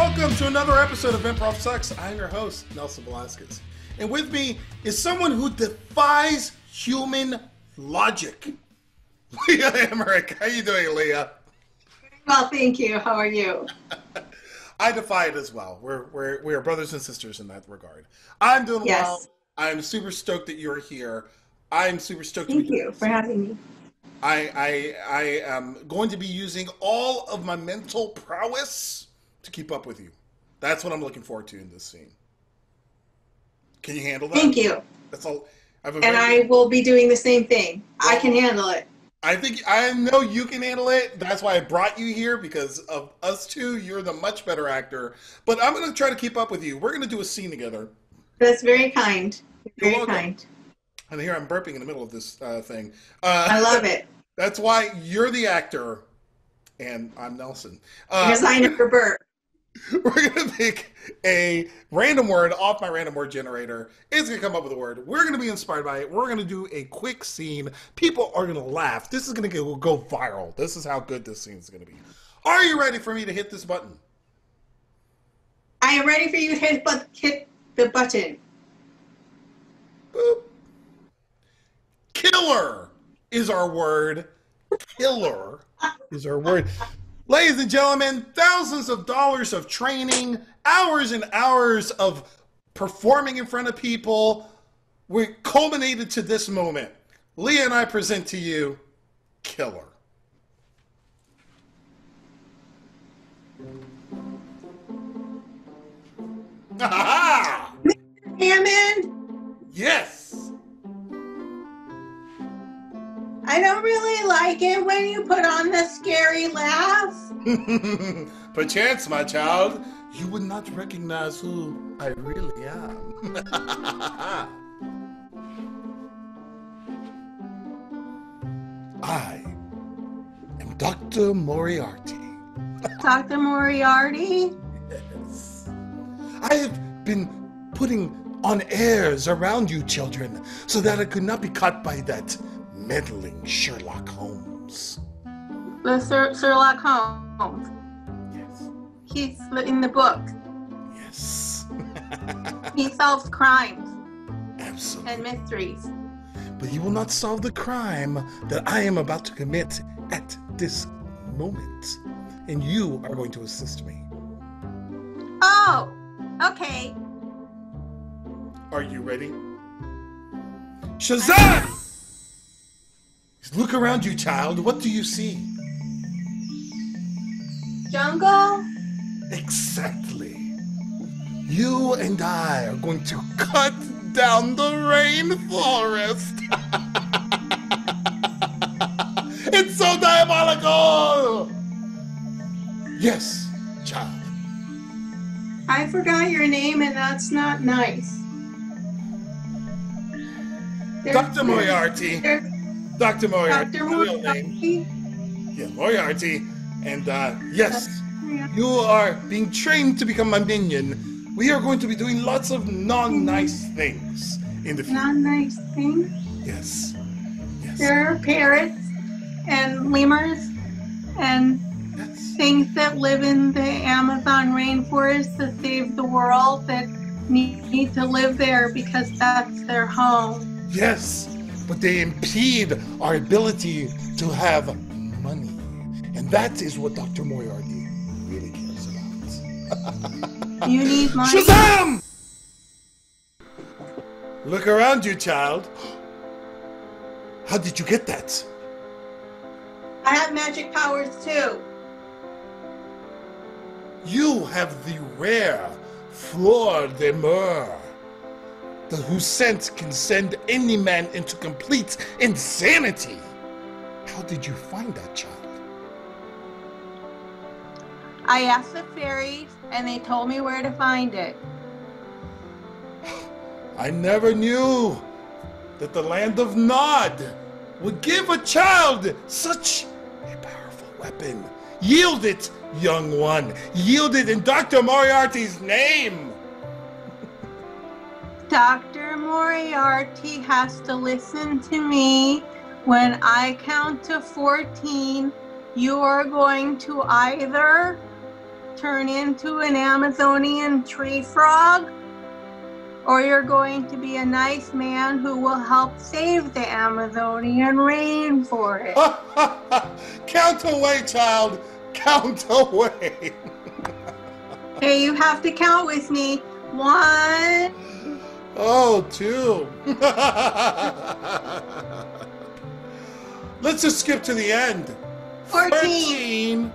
welcome to another episode of Improv Sucks. I'm your host, Nelson Velasquez. And with me is someone who defies human logic. Leah Emmerich. How you doing, Leah? Well, thank you. How are you? I defy it as well. We're brothers and sisters in that regard. I'm doing well. I'm super stoked that you're here. I'm super stoked. Thank you for having me. I am going to be using all of my mental prowess to keep up with you. That's what I'm looking forward to in this scene. Can you handle that? Thank you. That's all. I will be doing the same thing. I can handle it. I know you can handle it. That's why I brought you here, because of us two. You're the much better actor. But I'm going to try to keep up with you. We're going to do a scene together. That's very kind. Very kind. And here I'm burping in the middle of this thing. I love it. That's why you're the actor, and I'm Nelson. Because I never burp. We're going to pick a random word off my random word generator. It's going to come up with a word. We're going to be inspired by it. We're going to do a quick scene. People are going to laugh. This is going to go viral. This is how good this scene is going to be. Are you ready for me to hit this button? I am ready for you to hit the button. Boop. Killer is our word. Killer is our word. Ladies and gentlemen, thousands of dollars of training, hours and hours of performing in front of people, we culminated to this moment. Leah and I present to you, Killer. Ah! Hammond? Yes. I don't really like it when you put on the scary laugh. Perchance, my child, you would not recognize who I really am. I am Dr. Moriarty. Dr. Moriarty? Yes. I have been putting on airs around you children so that I could not be caught by that meddling Sherlock Holmes. Sherlock Holmes? Yes. He's in the book? Yes. He solves crimes. Absolutely. And mysteries. But you will not solve the crime that I am about to commit at this moment. And you are going to assist me. Oh, okay. Are you ready? Shazam! Look around you, child. What do you see? Jungle? Exactly. You and I are going to cut down the rainforest. It's so diabolical! Yes, child. I forgot your name, and that's not nice. Dr. Moriarty. Dr. Moriarty. Dr. Moriarty. Yeah, Moriarty. And yes, you are being trained to become my minion. We are going to be doing lots of non-nice things in the future. Non-nice things? Yes. Yes. There are parrots and lemurs and things that live in the Amazon rainforest that save the world, that need to live there because that's their home. Yes. But they impede our ability to have money. And that is what Dr. Moriarty really cares about. You need money. Shazam! Look around you, child. How did you get that? I have magic powers too. You have the rare Fleur de Mer, whose scent can send any man into complete insanity. How did you find that, child? I asked the fairies, and they told me where to find it. I never knew that the land of Nod would give a child such a powerful weapon. Yield it, young one. Yield it in Dr. Moriarty's name. Dr. Moriarty has to listen to me. When I count to 14, you are going to either turn into an Amazonian tree frog, or you're going to be a nice man who will help save the Amazonian rainforest. Count away, child. Count away. Okay, you have to count with me. 1. Oh, 2. Let's just skip to the end. 14. 13.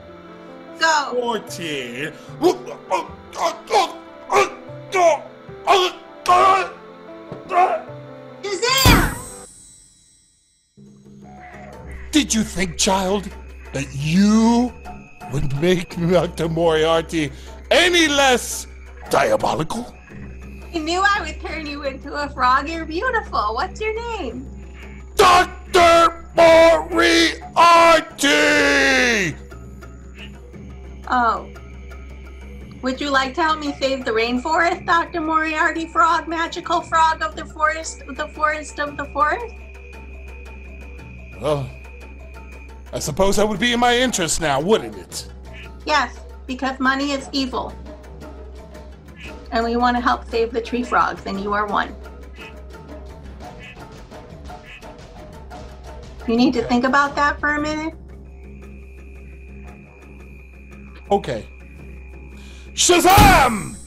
Go. 14. Did you think, child, that you would make Dr. Moriarty any less diabolical? I knew I would turn you into a frog. You're beautiful. What's your name? Dr. Moriarty! Oh. Would you like to help me save the rainforest, Dr. Moriarty Frog, magical frog of the forest, the forest of the forest? Well, I suppose that would be in my interest now, wouldn't it? Yes, because money is evil. And we want to help save the tree frogs, and you are one. You need to think about that for a minute. Okay. Shazam!